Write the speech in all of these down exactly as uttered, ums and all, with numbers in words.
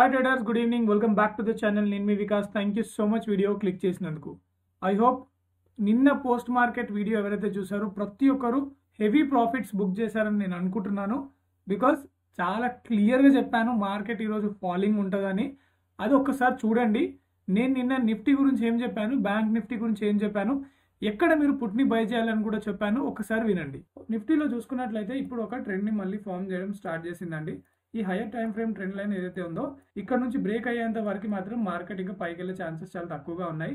Hi traders, good evening. Welcome back to the channel. Nenu mi Vikas. Thank you so much video click chesinanduku. I hope ninna post market video evaraithe chusaro prati okkaru heavy profits book chesarani nenu anukuntunnanu because chaala clear ga cheppanu market ee roju falling untadani. Adi okkasari chudandi. Nenu ninna nifty gurinchi em cheppanu, bank nifty gurinchi em cheppanu, ekkada meeru put ni buy cheyalani kuda cheppanu. Okkasari vinandi. Nifty lo chusukunnatlaithe ippudu oka trend ni malli form cheyadam start chesindandi. ఈ higher time frame trend line ఏదైతే ఉందో ఇక్కడ నుంచి break అయ్యేంత వరకు మాత్రం market ఇంకా పైకి వెళ్ళే ఛాన్సెస్ చాలా తక్కువగా ఉన్నాయి.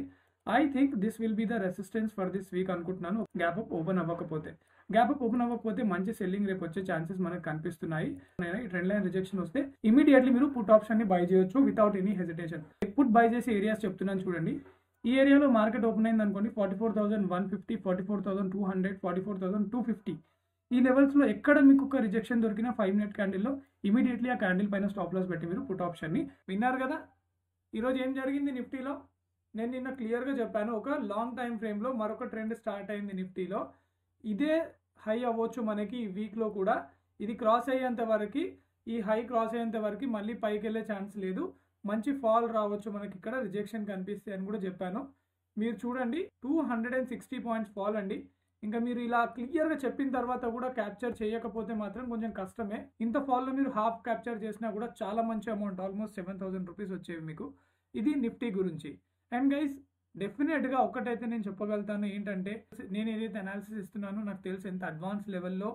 I think this will be the resistance for this week అనుకుంటున్నాను. గ్యాప్ అప్ ఓపెన్ అవ్వకపోతే గ్యాప్ అప్ ఓపెన్ అవ్వకపోతే మంచి సెల్లింగ్ రేపు వచ్చే ఛాన్సెస్ మనకు కనిపిస్తున్నాయి. ఈ ట్రెండ్ లైన్ రిజెక్షన్ వస్తే ఇమీడియట్లీ మీరు పుట్ ఆప్షన్ ని బై చేయొచ్చు without any hesitation. Put buy చేసే ఏరియాస్ చెప్తున్నాను చూడండి. ఈ ఏరియాలో మార్కెట్ ఓపెన్ అయింది అనుకోండి, forty four thousand one fifty forty four thousand two hundred forty four thousand two fifty ఈ లెవెల్స్లో ఎక్కడ మీకు ఒక రిజెక్షన్ దొరికిన ఫైవ్ మినిట్ క్యాండిల్లో ఇమీడియట్లీ ఆ క్యాండిల్ పైన స్టాప్ లాస్ పెట్టి మీరు పుట్ ఆప్షన్ని విన్నారు కదా. ఈరోజు ఏం జరిగింది నిఫ్టీలో నేను నిన్న క్లియర్గా చెప్పాను. ఒక లాంగ్ టైం ఫ్రేమ్లో మరొక ట్రెండ్ స్టార్ట్ అయింది నిఫ్టీలో. ఇదే హై అవ్వచ్చు మనకి ఈ వీక్లో కూడా. ఇది క్రాస్ అయ్యేంత వరకు, ఈ హై క్రాస్ అయ్యేంత వరకు మళ్ళీ పైకి వెళ్ళే ఛాన్స్ లేదు. మంచి ఫాల్ రావచ్చు మనకి, ఇక్కడ రిజెక్షన్ కనిపిస్తాయి అని కూడా చెప్పాను. మీరు చూడండి two hundred and sixty points fall అండి. ఇంకా మీరు ఇలా క్లియర్గా చెప్పిన తర్వాత కూడా క్యాప్చర్ చేయకపోతే మాత్రం కొంచెం కష్టమే. ఇంత ఫాల్లో మీరు హాఫ్ క్యాప్చర్ చేసినా కూడా చాలా మంచి amount, almost seven thousand rupees వచ్చేవి మీకు. ఇది నిఫ్టీ గురించి. అండ్ గైస్ డెఫినెట్గా ఒకటైతే నేను చెప్పగలుగుతాను ఏంటంటే, నేను ఏదైతే అనాలిసిస్ ఇస్తున్నానో నాకు తెలుసు ఎంత అడ్వాన్స్ లెవెల్లో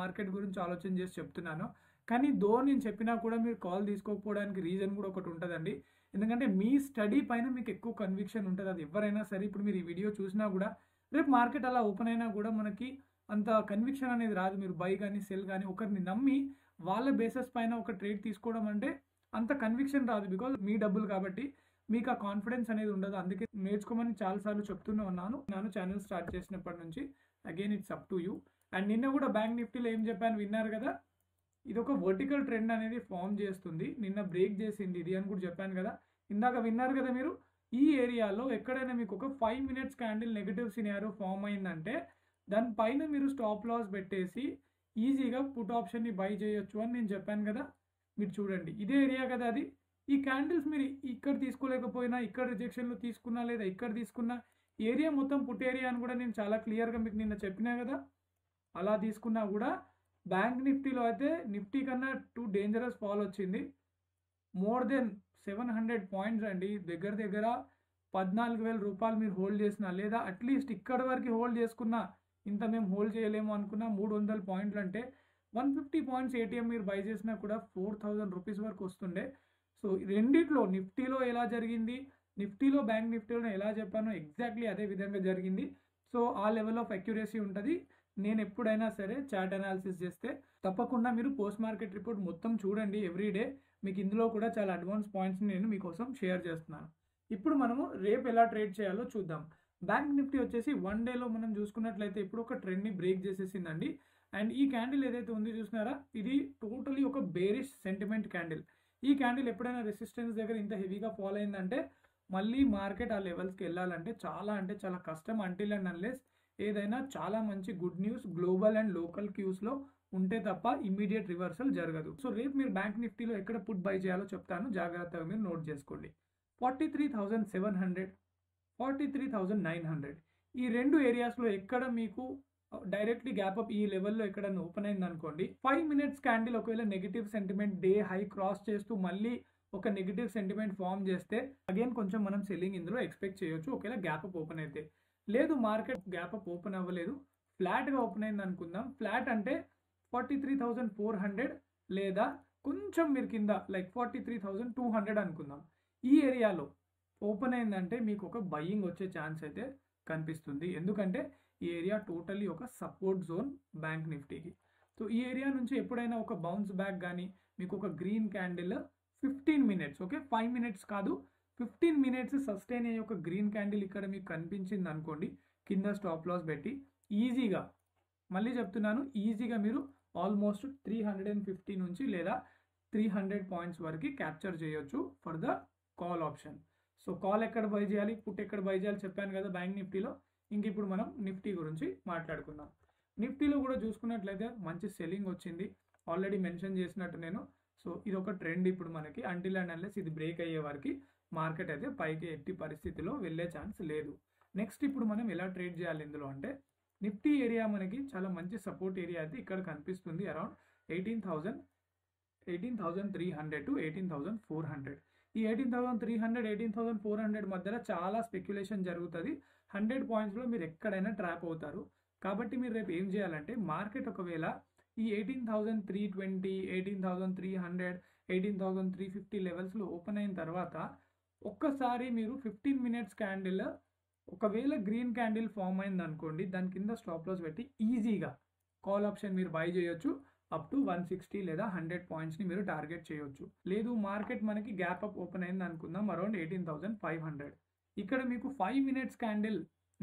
మార్కెట్ గురించి ఆలోచన చేసి చెప్తున్నాను. కానీ దో నేను చెప్పినా కూడా మీరు కాల్ తీసుకోకపోవడానికి రీజన్ కూడా ఒకటి ఉంటుందండి. ఎందుకంటే మీ స్టడీ పైన మీకు ఎక్కువ కన్విక్షన్ ఉంటుంది. అది ఎవరైనా సరే ఇప్పుడు మీరు ఈ వీడియో చూసినా కూడా రేపు మార్కెట్ అలా ఓపెన్ అయినా కూడా మనకి అంత కన్విక్షన్ అనేది రాదు. మీరు బై కానీ సెల్ కానీ ఒకరిని నమ్మి వాళ్ళ బేసెస్ పైన ఒక ట్రేడ్ తీసుకోవడం అంటే అంత కన్విక్షన్ రాదు. బికాజ్ మీ డబ్బులు కాబట్టి మీకు ఆ కాన్ఫిడెన్స్ అనేది ఉండదు. అందుకే నేర్చుకోమని చాలాసార్లు చెప్తూనే ఉన్నాను నేను ఛానల్ స్టార్ట్ చేసినప్పటి నుంచి. Again it's up to you. And నిన్న కూడా బ్యాంక్ నిఫ్టీలో ఏం చెప్పాను విన్నారు కదా, ఇది ఒక వర్టికల్ ట్రెండ్ అనేది ఫామ్ చేస్తుంది. నిన్న బ్రేక్ చేసింది ఇది అని కూడా చెప్పాను కదా. ఇందాక విన్నారు కదా మీరు, ఈ ఏరియాలో ఎక్కడైనా మీకు ఒక five minutes candle negative scenario form అయిందంటే దానిపైన మీరు స్టాప్ లాస్ పెట్టేసి ఈజీగా పుట్ ఆప్షన్ని బై చేయొచ్చు అని నేను చెప్పాను కదా. మీరు చూడండి ఇదే ఏరియా కదా అది. ఈ క్యాండిల్స్ మీరు ఇక్కడ తీసుకోలేకపోయినా, ఇక్కడ రిజెక్షన్లో తీసుకున్నా, లేదా ఇక్కడ తీసుకున్నా, ఏరియా మొత్తం పుట్ ఏరియా అని కూడా నేను చాలా క్లియర్గా మీకు నిన్న చెప్పినా కదా. అలా తీసుకున్నా కూడా బ్యాంక్ నిఫ్టీలో అయితే నిఫ్టీ కన్నా టూ డేంజరస్ ఫాల్ వచ్చింది. More than seven hundred points అండి. దగ్గర దగ్గర పద్నాలుగు వేల రూపాయలు మీరు హోల్డ్ చేసినా, లేదా అట్లీస్ట్ ఇక్కడ వరకు హోల్డ్ చేసుకున్నా, ఇంత మేము హోల్డ్ చేయలేము అనుకున్నా, మూడు వందల పాయింట్లు అంటే వన్ ఫిఫ్టీ పాయింట్స్ ఏటీఎం మీరు బై చేసినా కూడా ఫోర్ థౌజండ్ రూపీస్ వరకు వస్తుండే. సో రెండిట్లో నిఫ్టీలో ఎలా జరిగింది, నిఫ్టీలో బ్యాంక్ నిఫ్టీలో ఎలా చెప్పానో ఎగ్జాక్ట్లీ అదే విధంగా జరిగింది. సో ఆ లెవెల్ ఆఫ్ అక్యురసీ ఉంటుంది. నేను ఎప్పుడైనా సరే చార్ట్ అనాలిసిస్ చేస్తే తప్పకుండా మీరు పోస్ట్ మార్కెట్ రిపోర్ట్ మొత్తం చూడండి ఎవ్రీడే. మీకు ఇందులో కూడా చాలా అడ్వాన్స్ పాయింట్స్ని నేను మీకోసం షేర్ చేస్తున్నాను. ఇప్పుడు మనము రేపు ఎలా ట్రేడ్ చేయాలో చూద్దాం. బ్యాంక్ నిఫ్టీ వచ్చేసి వన్ డేలో మనం చూసుకున్నట్లయితే ఇప్పుడు ఒక ట్రెండ్ని బ్రేక్ చేసేసిందండి. అండ్ ఈ క్యాండిల్ ఏదైతే ఉందో చూసినారా, ఇది టోటలీ ఒక బేరిష్ సెంటిమెంట్ క్యాండిల్. ఈ క్యాండిల్ ఎప్పుడైనా రెసిస్టెన్స్ దగ్గర ఇంత హెవీగా ఫాల్ అయిందంటే మళ్ళీ మార్కెట్ ఆ లెవెల్స్కి వెళ్ళాలంటే చాలా అంటే చాలా కష్టం. అంటిల్ అండ్ అన్లెస్ ఏదైనా చాలా మంచి good news global and local క్యూస్లో ఉంటే తప్ప ఇమీడియట్ రివర్సల్ జరగదు. సో రేపు మీరు బ్యాంక్ నిఫ్టీలో ఎక్కడ పుట్ బై చేయాలో చెప్తాను, జాగ్రత్తగా మీరు నోట్ చేసుకోండి. Forty three thousand seven hundred forty three thousand nine hundred ఈ రెండు ఏరియాస్లో ఎక్కడ మీకు డైరెక్ట్లీ గ్యాప్ అప్ ఈ లెవెల్లో ఎక్కడన్నా ఓపెన్ అయింది అనుకోండి, ఫైవ్ మినిట్స్ క్యాండిల్ ఒకవేళ negative sentiment day high cross చేస్తూ మళ్ళీ ఒక నెగిటివ్ సెంటిమెంట్ ఫామ్ చేస్తే అగైన్ కొంచెం మనం సెల్లింగ్ ఇందులో ఎక్స్పెక్ట్ చేయొచ్చు ఒకవేళ గ్యాప్ అప్ ఓపెన్ అయితే. లేదు మార్కెట్ గ్యాప్ అప్ ఓపెన్ అవ్వలేదు, ఫ్లాట్గా ఓపెన్ అయింది అనుకుందాం. ఫ్లాట్ అంటే forty three thousand four hundred లేదా కొంచెం మీరు కింద like forty three thousand two hundred అనుకుందాం. ఈ ఏరియాలో ఓపెన్ అయిందంటే మీకు ఒక బయ్యింగ్ వచ్చే ఛాన్స్ అయితే కనిపిస్తుంది. ఎందుకంటే ఈ ఏరియా టోటలీ ఒక సపోర్ట్ జోన్ బ్యాంక్ నిఫ్టీకి. సో ఈ ఏరియా నుంచి ఎప్పుడైనా ఒక బౌన్స్ బ్యాక్ కానీ మీకు ఒక green candle fifteen minutes okay five minutes కాదు ఫిఫ్టీన్ మినిట్స్ సస్టైన్ అయ్యే ఒక గ్రీన్ క్యాండిల్ ఇక్కడ మీకు కనిపించింది అనుకోండి, కింద స్టాప్ లాస్ పెట్టి ఈజీగా, మళ్ళీ చెప్తున్నాను, ఈజీగా మీరు almost three hundred and fifty నుంచి లేదా త్రీ హండ్రెడ్ పాయింట్స్ వరకు క్యాప్చర్ చేయొచ్చు for the call option. So call ఎక్కడ బై చేయాలి, పుట్ ఎక్కడ బై చేయాలి చెప్పాను కదా బ్యాంక్ నిఫ్టీలో. ఇంక ఇప్పుడు మనం నిఫ్టీ గురించి మాట్లాడుకుందాం. నిఫ్టీలో కూడా చూసుకున్నట్లయితే మంచి సెల్లింగ్ వచ్చింది, ఆల్రెడీ మెన్షన్ చేసినట్టు నేను. సో సో ఇది ఒక ట్రెండ్ ఇప్పుడు మనకి అంటిల్ అండ్ అన్లెస్ ఇది బ్రేక్ అయ్యే వరకు మార్కెట్ అయితే పైకి ఎట్టి పరిస్థితిలో వెళ్ళే ఛాన్స్ లేదు. నెక్స్ట్ ఇప్పుడు మనం ఎలా ట్రేడ్ చేయాలి ఇందులో అంటే నిఫ్టీ ఏరియా మనకి చాలా మంచి సపోర్ట్ ఏరియా అయితే ఇక్కడ కనిపిస్తుంది around eighteen thousand eighteen thousand three hundred to eighteen thousand four hundred ఈ eighteen thousand three hundred eighteen thousand four hundred మధ్యలో చాలా స్పెక్యులేషన్ జరుగుతుంది. హండ్రెడ్ పాయింట్స్లో మీరు ఎక్కడైనా ట్రాప్ అవుతారు. కాబట్టి మీరు రేపు ఏం చేయాలంటే మార్కెట్ ఒకవేళ ఈ eighteen thousand three twenty eighteen thousand three hundred eighteen thousand three fifty లెవెల్స్లో ఓపెన్ అయిన తర్వాత ఒక్కసారి మీరు ఫిఫ్టీన్ మినిట్స్ క్యాండిల్ ఒకవేళ గ్రీన్ క్యాండిల్ ఫామ్ అయింది అనుకోండి దాని కింద స్టాప్ లాస్ పెట్టి ఈజీగా కాల్ ఆప్షన్ మీరు బై చేయొచ్చు అప్ టు వన్ సిక్స్టీ లేదా హండ్రెడ్ పాయింట్స్ని మీరు టార్గెట్ చేయొచ్చు. లేదు మార్కెట్ మనకి గ్యాప్ అప్ ఓపెన్ అయింది అనుకుందాం around eighteen thousand five hundred ఇక్కడ మీకు five minutes candle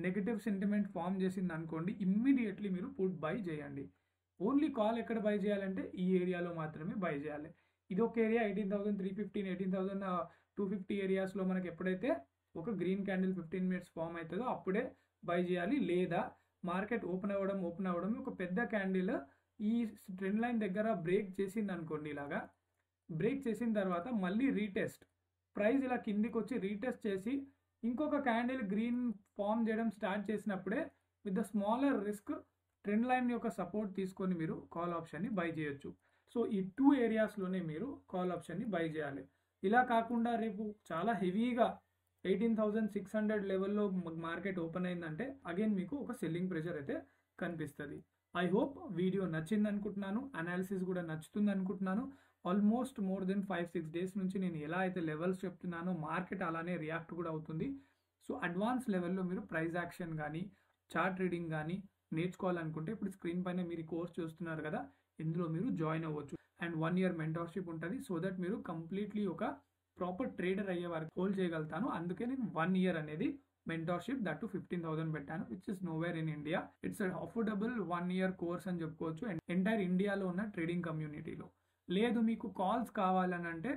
negative sentiment form చేసింది అనుకోండి ఇమ్మీడియట్లీ మీరు పుట్ బై చేయండి. ఓన్లీ కాల్ ఎక్కడ బై చేయాలంటే ఈ ఏరియాలో మాత్రమే బై చేయాలి. ఇది ఒక area eighteen thousand three fifteen eighteen thousand two fifty ఏరియాస్లో మనకి ఎప్పుడైతే ఒక green candle fifteen minutes form అవుతుందో అప్పుడే బై చేయాలి. లేదా మార్కెట్ ఓపెన్ అవ్వడం ఓపెన్ అవ్వడం ఒక పెద్ద క్యాండిల్ ఈ ట్రెండ్ లైన్ దగ్గర బ్రేక్ చేసింది అనుకోండి ఇలాగా బ్రేక్ చేసిన తర్వాత మళ్ళీ రీటెస్ట్ ప్రైస్ ఇలా కిందికి వచ్చి రీటెస్ట్ చేసి ఇంకొక క్యాండిల్ గ్రీన్ ఫామ్ చేయడం స్టార్ట్ చేసినప్పుడే with the smaller risk trend line యొక్క సపోర్ట్ తీసుకొని మీరు కాల్ ఆప్షన్ని బై చేయొచ్చు. సో ఈ టూ ఏరియాస్లోనే మీరు కాల్ ఆప్షన్ని బై చేయాలి. ఇలా కాకుండా రేపు చాలా హెవీగా ఎయిటీన్ థౌజండ్ సిక్స్ హండ్రెడ్ లెవెల్లో మార్కెట్ ఓపెన్ అయిందంటే అగైన్ మీకు ఒక సెల్లింగ్ ప్రెషర్ అయితే కనిపిస్తుంది. ఐ హోప్ వీడియో నచ్చింది అనుకుంటున్నాను, అనాలిసిస్ కూడా నచ్చుతుంది అనుకుంటున్నాను. Almost more then five six days నుంచి నేను ఎలా అయితే లెవెల్స్ చెప్తున్నానో మార్కెట్ అలానే రియాక్ట్ కూడా అవుతుంది. సో అడ్వాన్స్ లెవెల్లో మీరు ప్రైస్ యాక్షన్ కానీ చార్ట్ రీడింగ్ కానీ నేర్చుకోవాలనుకుంటే ఇప్పుడు స్క్రీన్ పైన మీరు కోర్స్ చూస్తున్నారు కదా ఇందులో మీరు జాయిన్ అవ్వచ్చు అండ్ వన్ ఇయర్ మెంటర్షిప్ ఉంటుంది. సో దట్ మీరు కంప్లీట్లీ ఒక ప్రాపర్ ట్రేడర్ అయ్యే వరకు హోల్డ్ చేయగలుగుతాను. అందుకే నేను వన్ ఇయర్ అనేది mentorship that to fifteen thousand పెట్టాను which is nowhere in India. It's affordable one year course అని చెప్పుకోవచ్చు అండ్ ఎంటైర్ ఇండియాలో ఉన్న ట్రేడింగ్ కమ్యూనిటీలో. లేదు మీకు కాల్స్ కావాలని అంటే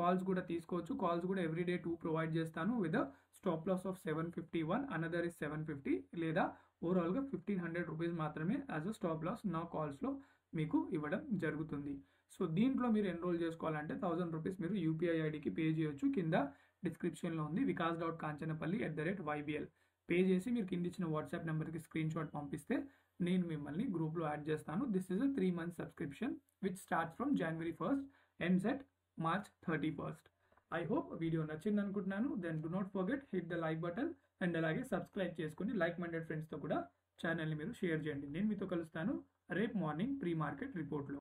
కాల్స్ కూడా తీసుకోవచ్చు. కాల్స్ కూడా ఎవ్రీడే టూ ప్రొవైడ్ చేస్తాను with stop loss of seven fifty one another is seven fifty లేదా ఓవరాల్గా ఫిఫ్టీన్ హండ్రెడ్ రూపీస్ మాత్రమే యాజ్ అ స్టాప్ లాస్ నా కాల్స్లో మీకు ఇవ్వడం జరుగుతుంది. సో దీంట్లో మీరు ఎన్రోల్ చేసుకోవాలంటే థౌసండ్ రూపీస్ మీరు యూపీఐ ఐడికి పే చేయొచ్చు. కింద డిస్క్రిప్షన్లో ఉంది Vikas dot Kanchanapalli at the rate YBL pay చేసి మీరు కింద ఇచ్చిన వాట్సాప్ నెంబర్కి స్క్రీన్ షాట్ పంపిస్తే నేను మిమ్మల్ని గ్రూప్లో యాడ్ చేస్తాను. This is a three month subscription which starts from January first ends at March thirty first. I hope video నచ్చింది అనుకుంటున్నాను. Then do not forget hit the like button and అలాగే subscribe చేసుకుని like minded ఫ్రెండ్స్తో కూడా ఛానల్ని మీరు share చేయండి. నేను మీతో కలుస్తాను రేపు మార్నింగ్ ప్రీ మార్కెట్ రిపోర్ట్లో.